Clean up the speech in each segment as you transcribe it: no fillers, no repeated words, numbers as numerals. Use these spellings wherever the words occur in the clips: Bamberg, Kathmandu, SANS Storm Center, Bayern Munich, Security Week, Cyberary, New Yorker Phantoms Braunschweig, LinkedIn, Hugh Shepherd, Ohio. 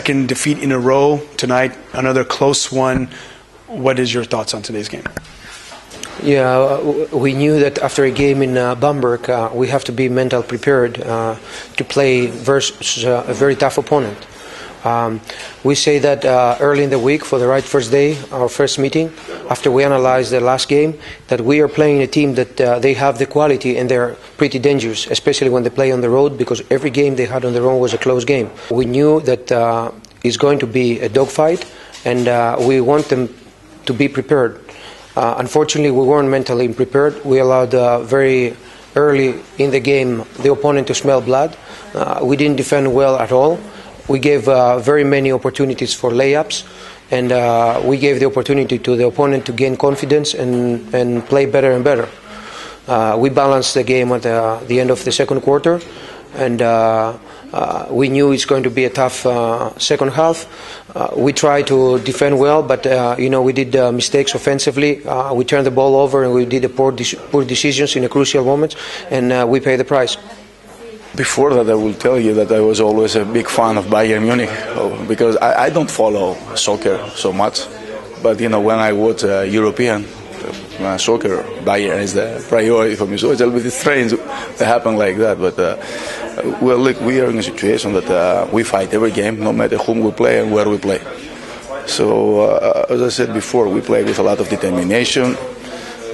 Second defeat in a row tonight, another close one. What is your thoughts on today's game? Yeah, we knew that after a game in Bamberg, we have to be mentally prepared to play versus a very tough opponent. We say that early in the week for the right first day, our first meeting, after we analyze the last game, that we are playing a team that they have the quality and they're pretty dangerous, especially when they play on the road, because every game they had on the road was a close game. We knew that it's going to be a dogfight, and we want them to be prepared. Unfortunately, we weren't mentally prepared. We allowed very early in the game the opponent to smell blood. We didn't defend well at all. We gave very many opportunities for layups, and we gave the opportunity to the opponent to gain confidence and play better and better. We balanced the game at the end of the second quarter, and we knew it's going to be a tough second half. We tried to defend well, but we did mistakes offensively. We turned the ball over, and we did poor decisions in a crucial moment, and we paid the price. Before that, I will tell you that I was always a big fan of Bayern Munich, because I don't follow soccer so much. But when I watch European soccer, Bayern is the priority for me. So it's a little bit strange to happen like that. But well, look, we are in a situation that we fight every game, no matter whom we play and where we play. So as I said before, we play with a lot of determination,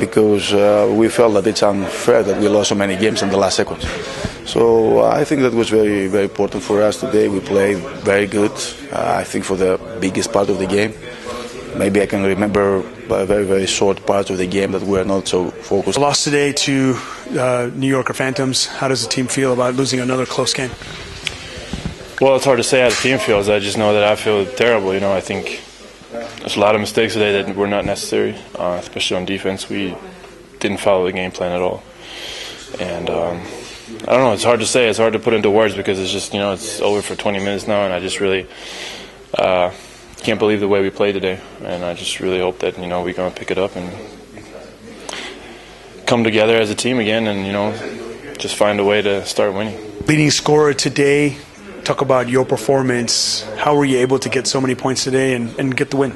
because we felt that it's unfair that we lost so many games in the last seconds. So I think that was very, very important for us today. We played very good, I think, for the biggest part of the game. Maybe I can remember a very, very short part of the game that we are not so focused. Lost today to New Yorker Phantoms. How does the team feel about losing another close game? Well, it's hard to say how the team feels. I just know that I feel terrible. I think there's a lot of mistakes today that were not necessary, especially on defense. We didn't follow the game plan at all. And I don't know, it's hard to say, it's hard to put into words, because it's just, it's over for 20 minutes now, and I just really can't believe the way we played today. And I just really hope that, we're going to pick it up and come together as a team again and, just find a way to start winning. Leading scorer today, talk about your performance. How were you able to get so many points today and get the win?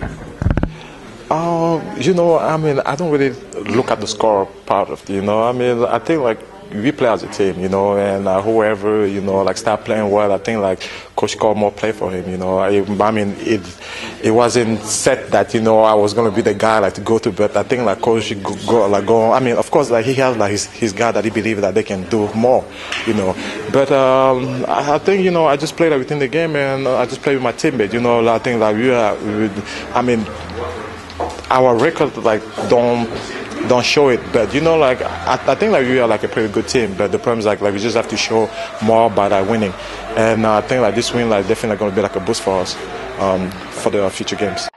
I don't really look at the score part of it, I think, we play as a team, and whoever, start playing well, I think, Coach called more play for him, It wasn't set that, I was going to be the guy, to go to, but I think, Coach go. Of course, he has, his guy that he believes that they can do more, But I think, I just played within the game, and I just played with my teammates, I think, our record, don't show it, but I think we are a pretty good team, but the problem is we just have to show more by winning, and I think this win definitely going to be a boost for us for the future games.